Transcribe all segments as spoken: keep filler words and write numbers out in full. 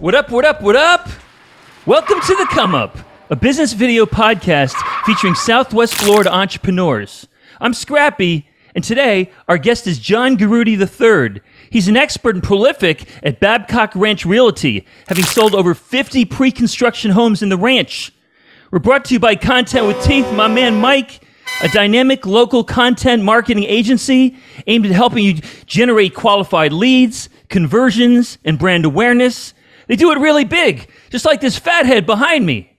What up, what up, what up? Welcome to The Come Up, a business video podcast featuring Southwest Florida entrepreneurs. I'm Scrappy, and today our guest is John Garuti the third. He's an expert and prolific at Babcock Ranch Realty, having sold over fifty pre-construction homes in the ranch. We're brought to you by Content with Teeth, my man Mike, a dynamic local content marketing agency aimed at helping you generate qualified leads, conversions, and brand awareness. They do it really big, just like this fathead behind me.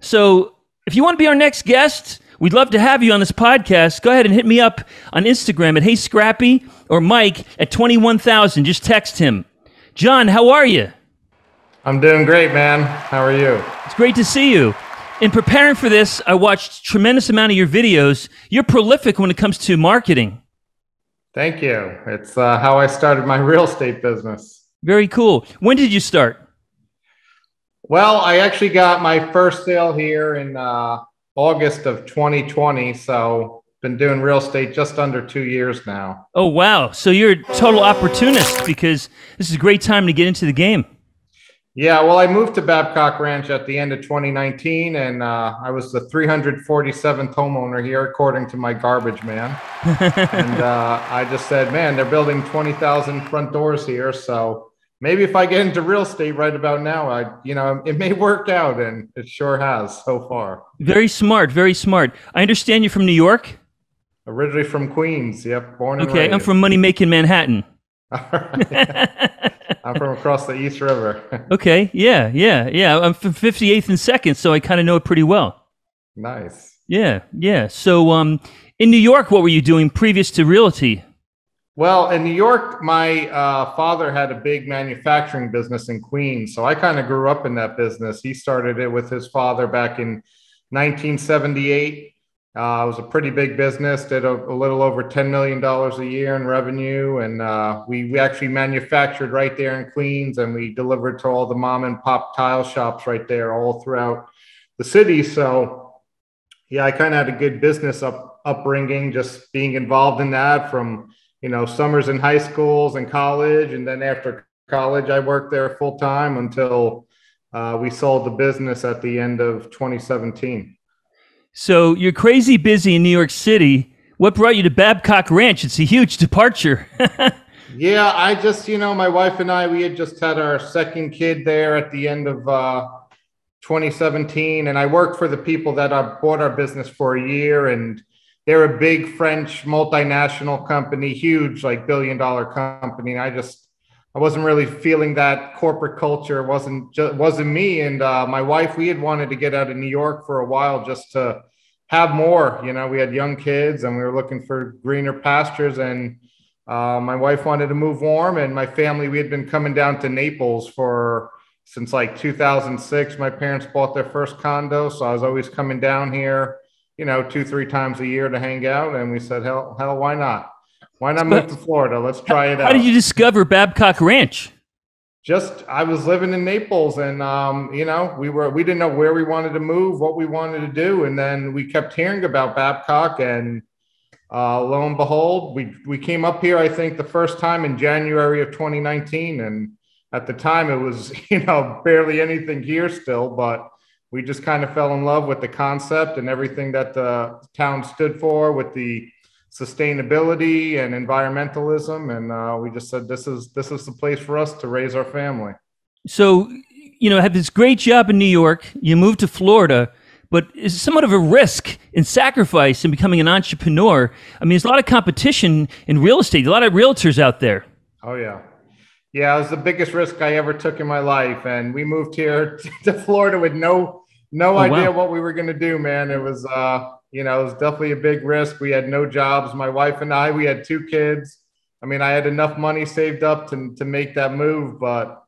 So if you want to be our next guest, we'd love to have you on this podcast. Go ahead and hit me up on Instagram at Hey Scrappy or Mike at twenty-one thousand. Just text him. John, how are you? I'm doing great, man. How are you? It's great to see you. In preparing for this, I watched a tremendous amount of your videos. You're prolific when it comes to marketing. Thank you. It's uh, how I started my real estate business. Very cool. When did you start? Well, I actually got my first sale here in uh, August of twenty twenty, so been doing real estate just under two years now. Oh, wow. So you're a total opportunist because this is a great time to get into the game. Yeah, well, I moved to Babcock Ranch at the end of twenty nineteen, and uh, I was the three hundred forty-seventh homeowner here, according to my garbage man. And uh, I just said, man, they're building twenty thousand front doors here, so maybe if I get into real estate right about now, I, you know, it may work out, and it sure has so far. Very smart, very smart. I understand you're from New York? Originally from Queens, yep, born and raised. Okay, I'm from money-making Manhattan. All right. I'm from across the East River. Okay. Yeah. Yeah. Yeah. I'm from fifty-eighth and second, so I kind of know it pretty well. Nice. Yeah. Yeah. So um, in New York, what were you doing previous to realty? Well, in New York, my uh, father had a big manufacturing business in Queens, so I kind of grew up in that business. He started it with his father back in nineteen seventy-eight. Uh, it was a pretty big business, did a, a little over ten million dollars a year in revenue. And uh, we, we actually manufactured right there in Queens, and we delivered to all the mom and pop tile shops right there all throughout the city. So, yeah, I kind of had a good business up, upbringing, just being involved in that from, you know, summers in high schools and college. And then after college, I worked there full time until uh, we sold the business at the end of twenty seventeen. So you're crazy busy in New York City. What brought you to Babcock Ranch? It's a huge departure. Yeah, I just, you know, my wife and I, we had just had our second kid there at the end of uh, twenty seventeen. And I worked for the people that I bought our business for a year. And they're a big French multinational company, huge, like billion dollar company. And I just, I wasn't really feeling that corporate culture. It wasn't, just, wasn't me. And uh, my wife, we had wanted to get out of New York for a while just to have more. You know, we had young kids and we were looking for greener pastures. And uh, my wife wanted to move warm. And my family, we had been coming down to Naples for since like two thousand six. My parents bought their first condo. So I was always coming down here, you know, two, three times a year to hang out. And we said, hell, hell, why not? Why not move to Florida? Let's try it out. How did you discover Babcock Ranch? Just, I was living in Naples, and um, you know, we were we didn't know where we wanted to move, what we wanted to do, and then we kept hearing about Babcock, and uh, lo and behold, we we came up here. I think the first time in January of twenty nineteen, and at the time it was, you know, barely anything here still, but we just kind of fell in love with the concept and everything that the town stood for, with the sustainability and environmentalism, and uh, we just said this is this is the place for us to raise our family. So, you know, I had this great job in New York. You moved to Florida, but it's somewhat of a risk and sacrifice in becoming an entrepreneur. I mean, there's a lot of competition in real estate. A lot of realtors out there. Oh yeah, yeah. It was the biggest risk I ever took in my life, and we moved here to Florida with no no oh, idea wow. what we were going to do. Man, it was. Uh, You know, it was definitely a big risk. We had no jobs. My wife and I, we had two kids. I mean, I had enough money saved up to, to make that move. But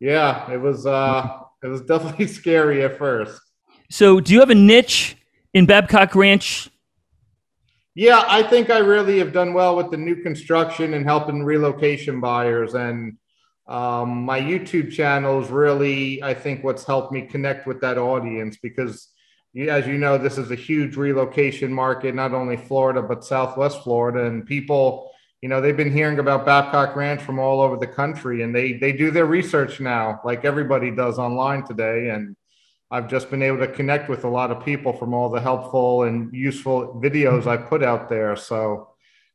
yeah, it was uh, it was definitely scary at first. So do you have a niche in Babcock Ranch? Yeah, I think I really have done well with the new construction and helping relocation buyers. And um, my YouTube channel is really, I think, what's helped me connect with that audience, because as you know, this is a huge relocation market, not only Florida, but Southwest Florida. And people, you know, they've been hearing about Babcock Ranch from all over the country, and they, they do their research now, like everybody does online today. And I've just been able to connect with a lot of people from all the helpful and useful videos I put out there. So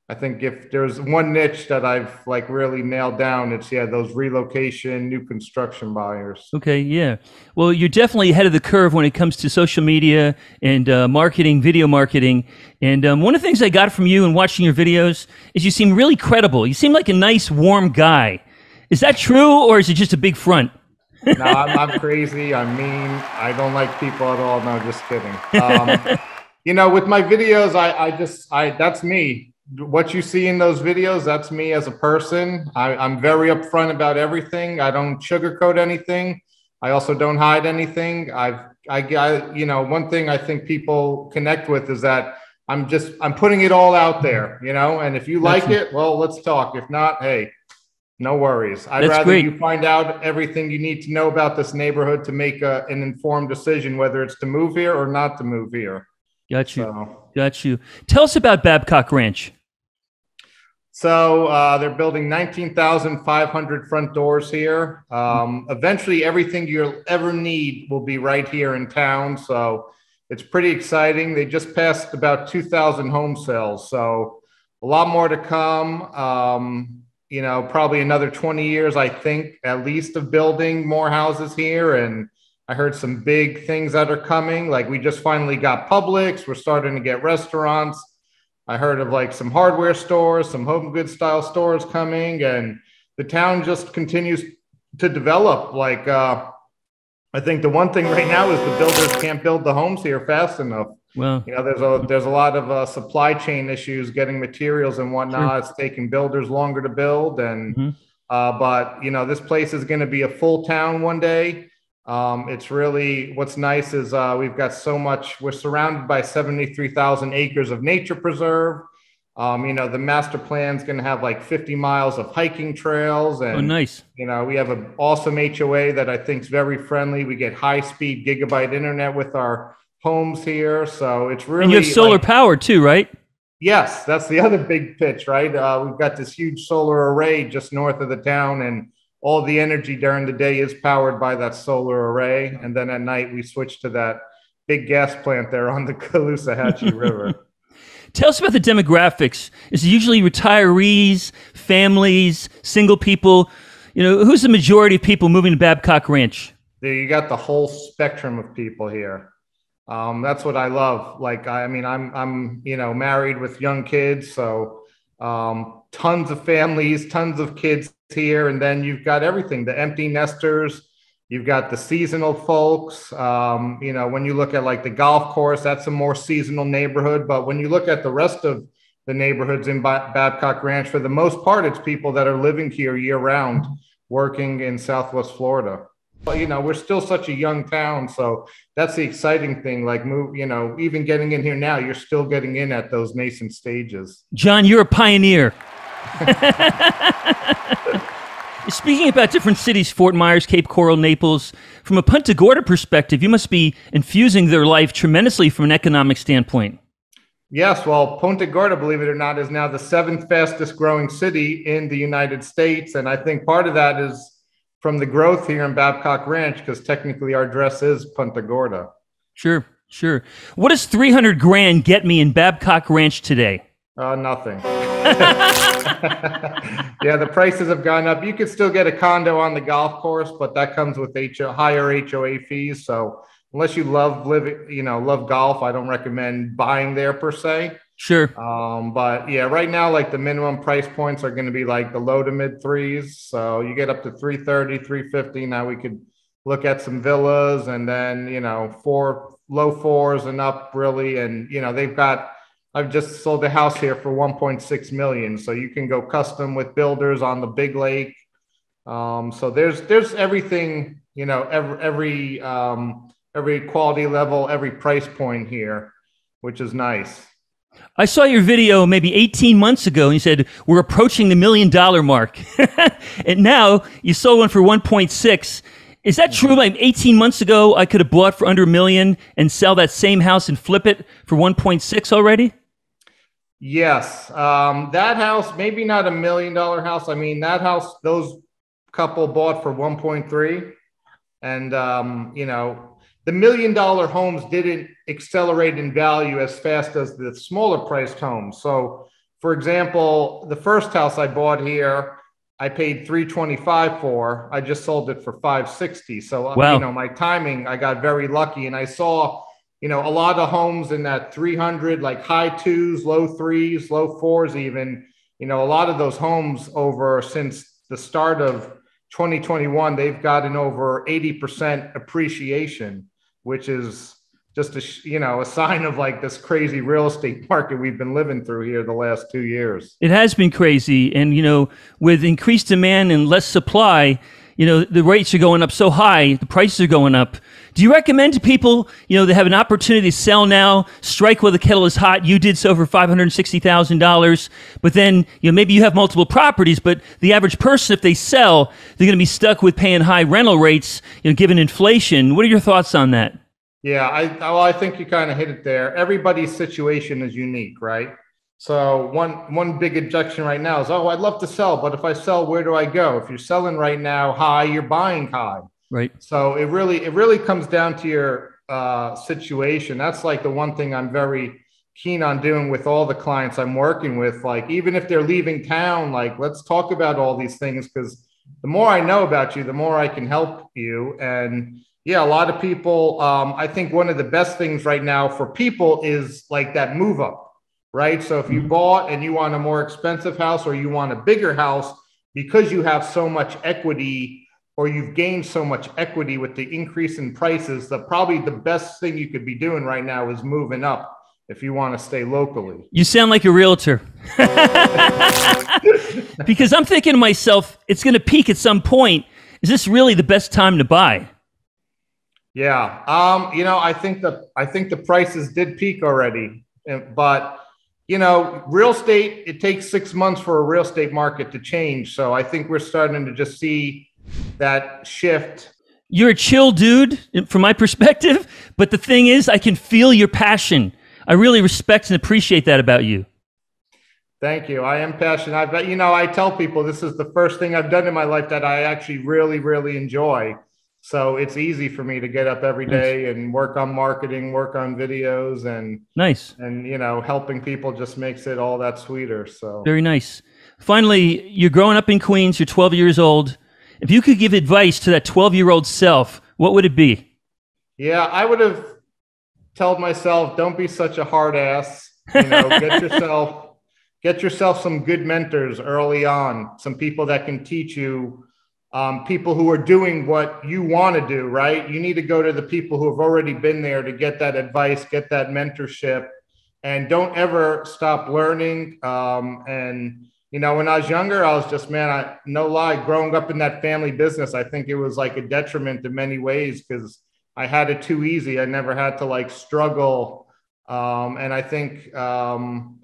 I think if there's one niche that I've like really nailed down, it's yeah, those relocation, new construction buyers. Okay, yeah. Well, you're definitely ahead of the curve when it comes to social media and uh, marketing, video marketing. And um, one of the things I got from you in watching your videos is you seem really credible. You seem like a nice, warm guy. Is that true, or is it just a big front? No, I'm, I'm crazy. I'm mean. I don't like people at all. No, just kidding. Um, you know, with my videos, I, I just, I that's me. What you see in those videos, that's me as a person. I, I'm very upfront about everything. I don't sugarcoat anything. I also don't hide anything. I've, I, I, you know, one thing I think people connect with is that I'm just, I'm putting it all out there, you know, and if you like it, well, let's talk. If not, hey, no worries. I'd rather you find out everything you need to know about this neighborhood to make a, an informed decision, whether it's to move here or not to move here. Got you. So. Got you. Tell us about Babcock Ranch. So uh, they're building nineteen thousand five hundred front doors here. Um, eventually, everything you'll ever need will be right here in town. So it's pretty exciting. They just passed about two thousand home sales. So a lot more to come. Um, you know, probably another twenty years, I think, at least of building more houses here. And I heard some big things that are coming. Like we just finally got Publix. We're starting to get restaurants. I heard of like some hardware stores, some home goods style stores coming, and the town just continues to develop. Like, uh, I think the one thing right now is the builders can't build the homes here fast enough. Well, you know, there's a, there's a lot of uh, supply chain issues, getting materials and whatnot. Sure. It's taking builders longer to build. And, mm-hmm. uh, but you know, this place is going to be a full town one day. Um, it's really, what's nice is, uh, we've got so much, we're surrounded by seventy-three thousand acres of nature preserve. Um, you know, the master plan's going to have like fifty miles of hiking trails and, oh, nice. You know, we have an awesome H O A that I think is very friendly. We get high speed gigabyte internet with our homes here. So it's really, and you have solar like, power too, right? Yes. That's the other big pitch, right? Uh, we've got this huge solar array just north of the town, and all the energy during the day is powered by that solar array. And then at night, we switch to that big gas plant there on the Caloosahatchee River. Tell us about the demographics. Is it usually retirees, families, single people? You know, who's the majority of people moving to Babcock Ranch? You got the whole spectrum of people here. Um, that's what I love. Like, I mean, I'm, I'm, you know, married with young kids, so um, tons of families, tons of kids here. And then you've got everything, the empty nesters, you've got the seasonal folks. Um, you know, when you look at like the golf course, that's a more seasonal neighborhood. But when you look at the rest of the neighborhoods in ba- Babcock Ranch, for the most part, it's people that are living here year round, working in Southwest Florida. But, you know, we're still such a young town. So that's the exciting thing. Like, move, you know, even getting in here now, you're still getting in at those nascent stages. John, you're a pioneer. Speaking about different cities, Fort Myers, Cape Coral, Naples, from a Punta Gorda perspective, you must be infusing their life tremendously from an economic standpoint. Yes, well, Punta Gorda, believe it or not, is now the seventh fastest growing city in the United States. And I think part of that is from the growth here in Babcock Ranch, because technically our address is Punta Gorda. Sure, sure. What does three hundred grand get me in Babcock Ranch today? Uh, nothing. Yeah, the prices have gone up. You could still get a condo on the golf course, but that comes with H O, higher H O A fees. So unless you love living, you know, love golf, I don't recommend buying there per se. Sure. Um, but yeah, right now, like the minimum price points are going to be like the low to mid threes. So you get up to three thirty, three fifty. Now we could look at some villas, and then, you know, four low fours and up really. And, you know, they've got, I've just sold a house here for one point six million dollars. So you can go custom with builders on the big lake. Um, so there's, there's everything, you know, every, every, um, every quality level, every price point here, which is nice. I saw your video maybe eighteen months ago, and you said, we're approaching the million dollar mark. And now you sold one for one point six. Is that true? Like eighteen months ago, I could have bought for under a million and sell that same house and flip it for one point six already? Yes. Um, that house, maybe not a million dollar house. I mean, that house, those couple bought for one point three. And, um, you know, the million dollar homes didn't accelerate in value as fast as the smaller priced homes. So, for example, the first house I bought here, I paid three twenty-five for. I just sold it for five sixty. So, wow. You know, my timing, I got very lucky, and I saw, you know, a lot of homes in that three hundred, like high twos, low threes, low fours, even, you know, a lot of those homes over since the start of twenty twenty-one, they've gotten over eighty percent appreciation, which is just a, you know, a sign of like this crazy real estate market we've been living through here the last two years. It has been crazy. And, you know, with increased demand and less supply, you know, the rates are going up so high, the prices are going up. Do you recommend to people, you know, they have an opportunity to sell now, strike while the kettle is hot? You did so for five hundred sixty thousand dollars, but then, you know, maybe you have multiple properties, but the average person, if they sell, they're going to be stuck with paying high rental rates, you know, given inflation. What are your thoughts on that? Yeah, I, well, I think you kind of hit it there. Everybody's situation is unique, right? So one one big objection right now is, oh, I'd love to sell, but if I sell, where do I go? If you're selling right now high, you're buying high. Right. So it really it really comes down to your uh, situation. That's like the one thing I'm very keen on doing with all the clients I'm working with. Like, even if they're leaving town, like, let's talk about all these things, because the more I know about you, the more I can help you. And yeah, a lot of people, um, I think one of the best things right now for people is like that move up. Right. So if you bought and you want a more expensive house, or you want a bigger house, because you have so much equity, or you've gained so much equity with the increase in prices, that probably the best thing you could be doing right now is moving up if you want to stay locally. You sound like a realtor. Because I'm thinking to myself, it's going to peak at some point. Is this really the best time to buy? Yeah. Um, you know, I think the I think the prices did peak already, but you know, real estate, it takes six months for a real estate market to change. So I think we're starting to just see that shift. You're a chill dude from my perspective, but the thing is, I can feel your passion. I really respect and appreciate that about you. Thank you. I am passionate. I bet, you know, I tell people this is the first thing I've done in my life that I actually really, really enjoy. So it's easy for me to get up every day nice. And work on marketing, work on videos, and nice, and you know, helping people just makes it all that sweeter. So very nice. Finally, you're growing up in Queens. You're twelve years old. If you could give advice to that twelve-year-old self, what would it be? Yeah, I would have told myself, don't be such a hard ass. You know, get yourself get yourself some good mentors early on. Some people that can teach you. Um, people who are doing what you want to do, right? You need to go to the people who have already been there to get that advice, get that mentorship, and don't ever stop learning. Um, and, you know, when I was younger, I was just, man, I, no lie, growing up in that family business, I think it was like a detriment in many ways because I had it too easy. I never had to like struggle. Um, and I think, um,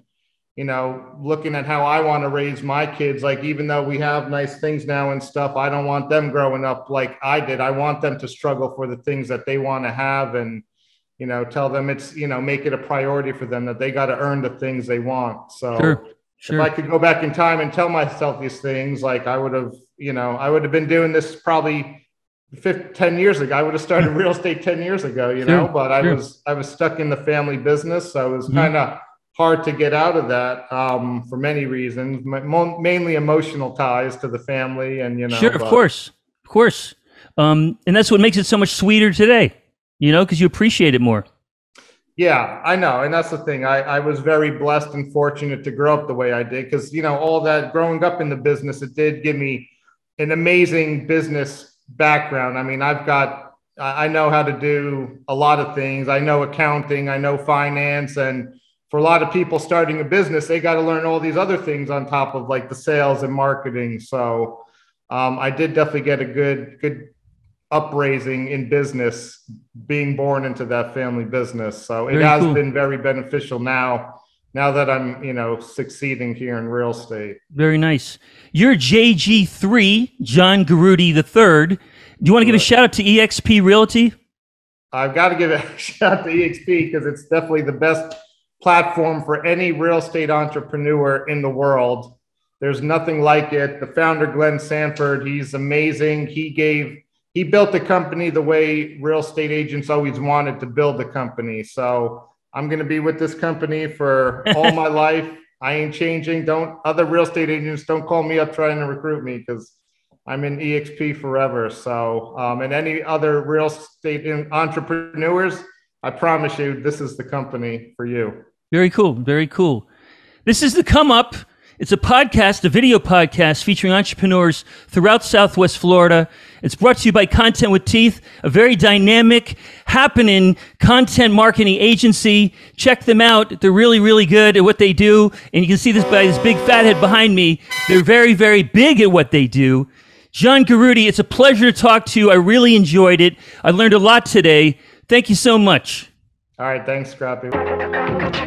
you know, looking at how I want to raise my kids, like, even though we have nice things now and stuff, I don't want them growing up like I did. I want them to struggle for the things that they want to have, and, you know, tell them it's, you know, make it a priority for them that they got to earn the things they want. So sure, sure. If I could go back in time and tell myself these things, like I would have, you know, I would have been doing this probably fifteen, ten years ago. I would have started real estate ten years ago, you sure, know, but sure. I was, I was stuck in the family business. So it was mm-hmm. kind of hard to get out of that um, for many reasons, M mainly emotional ties to the family. And, you know, sure, of course, of course. Um, and that's what makes it so much sweeter today, you know, because you appreciate it more. Yeah, I know. And that's the thing. I, I was very blessed and fortunate to grow up the way I did because, you know, all that growing up in the business, it did give me an amazing business background. I mean, I've got, I know how to do a lot of things. I know accounting, I know finance, and for a lot of people starting a business, they got to learn all these other things on top of like the sales and marketing. So um, I did definitely get a good, good upraising in business, being born into that family business. So it very has cool. been very beneficial now, now that I'm, you know, succeeding here in real estate. Very nice. You're J G three, John Garuti the third. Do you want to give a shout out to E X P Realty? I've got to give a shout out to E X P because it's definitely the best platform for any real estate entrepreneur in the world. There's nothing like it. The founder, Glenn Sanford, he's amazing. He gave, he built the company the way real estate agents always wanted to build the company. So I'm going to be with this company for all my life. I ain't changing. Don't other real estate agents don't call me up trying to recruit me because I'm in E X P forever. So, um, and any other real estate entrepreneurs, I promise you, this is the company for you. Very cool. Very cool. This is The Come Up. It's a podcast, a video podcast featuring entrepreneurs throughout Southwest Florida. It's brought to you by Content with Teeth, a very dynamic, happening content marketing agency. Check them out. They're really, really good at what they do. And you can see this by this big fathead behind me. They're very, very big at what they do. John Garuti, it's a pleasure to talk to you. I really enjoyed it. I learned a lot today. Thank you so much. All right. Thanks, Scrappy.